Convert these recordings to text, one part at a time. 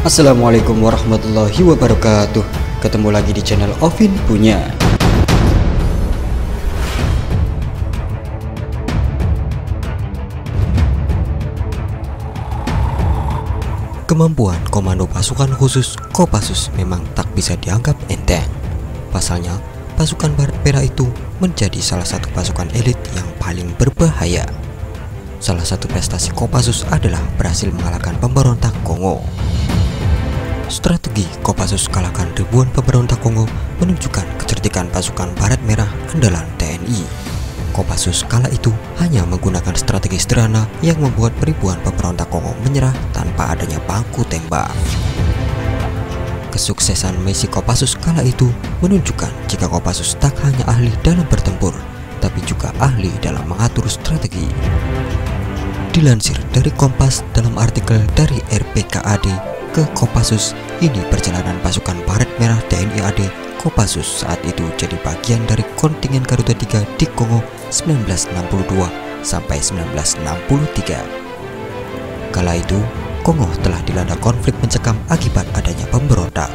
Assalamualaikum warahmatullahi wabarakatuh. Ketemu lagi di channel Ovin Punya. Kemampuan komando pasukan khusus Kopassus memang tak bisa dianggap enteng. Pasalnya, pasukan Barbera itu menjadi salah satu pasukan elit yang paling berbahaya. Salah satu prestasi Kopassus adalah berhasil mengalahkan pemberontak Kongo. Strategi Kopassus kalahkan ribuan pemberontak Kongo menunjukkan kecerdikan pasukan Barat Merah andalan TNI. Kopassus kala itu hanya menggunakan strategi sederhana yang membuat ribuan pemberontak Kongo menyerah tanpa adanya baku tembak. Kesuksesan misi Kopassus kala itu menunjukkan jika Kopassus tak hanya ahli dalam bertempur, tapi juga ahli dalam mengatur strategi. Dilansir dari Kompas dalam artikel dari RPKAD ke Kopassus, ini perjalanan pasukan Baret Merah TNI AD. Kopassus saat itu jadi bagian dari kontingen Garuda 3 di Kongo 1962 sampai 1963. Kala itu, Kongo telah dilanda konflik mencekam akibat adanya pemberontak.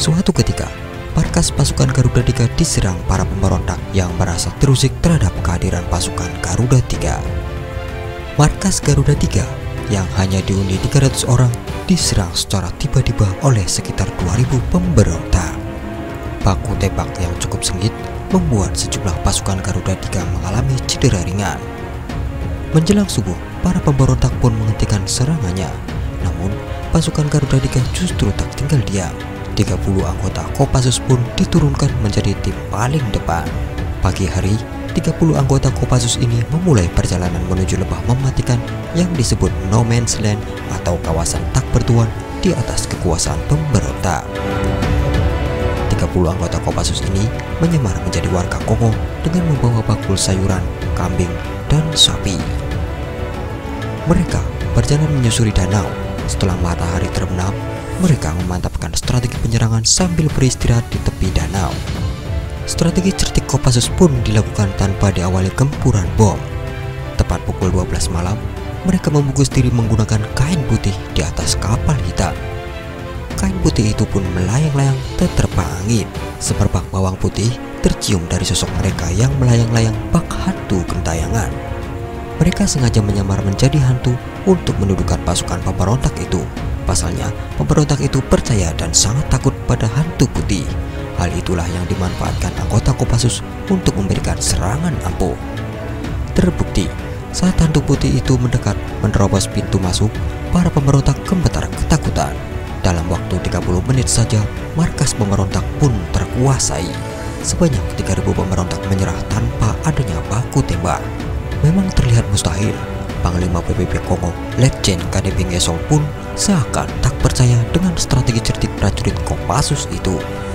Suatu ketika, markas pasukan Garuda 3 diserang para pemberontak yang merasa terusik terhadap kehadiran pasukan Garuda 3. Markas Garuda 3 yang hanya dihuni 300 orang diserang secara tiba-tiba oleh sekitar 2000 pemberontak. Baku tembak yang cukup sengit membuat sejumlah pasukan Garuda 3 mengalami cedera ringan. Menjelang subuh, para pemberontak pun menghentikan serangannya. Namun, pasukan Garuda 3 justru tak tinggal diam. 30 anggota Kopassus pun diturunkan menjadi tim paling depan. Pagi hari, 30 anggota Kopassus ini memulai perjalanan menuju lembah mematikan yang disebut No Man's Land atau kawasan tak bertuan di atas kekuasaan pemberontak. 30 anggota Kopassus ini menyamar menjadi warga Kongo dengan membawa bakul sayuran, kambing, dan sapi. Mereka berjalan menyusuri danau. Setelah matahari terbenam, mereka memantapkan strategi penyerangan sambil beristirahat di tepi danau. Strategi cerdik Kopassus pun dilakukan tanpa diawali gempuran bom. Tepat pukul 12 malam, mereka membungkus diri menggunakan kain putih di atas kapal hitam. Kain putih itu pun melayang-layang terterpa angin. Semerbak bawang putih tercium dari sosok mereka yang melayang-layang bak hantu gentayangan. Mereka sengaja menyamar menjadi hantu untuk menundukkan pasukan pemberontak itu. Pasalnya, pemberontak itu percaya dan sangat takut pada hantu putih. Hal itulah yang dimanfaatkan anggota Kopassus untuk memberikan serangan ampuh. Terbukti, saat hantu putih itu mendekat menerobos pintu masuk, para pemberontak gemmetar ketakutan. Dalam waktu 30 menit saja, markas pemberontak pun terkuasai. Sebanyak 3000 pemberontak menyerah tanpa adanya baku tembak. Memang terlihat mustahil. Panglima PBB Kongo, Letjen Kadi Bingesol pun seakan tak percaya dengan strategi cerdik prajurit Kopassus itu.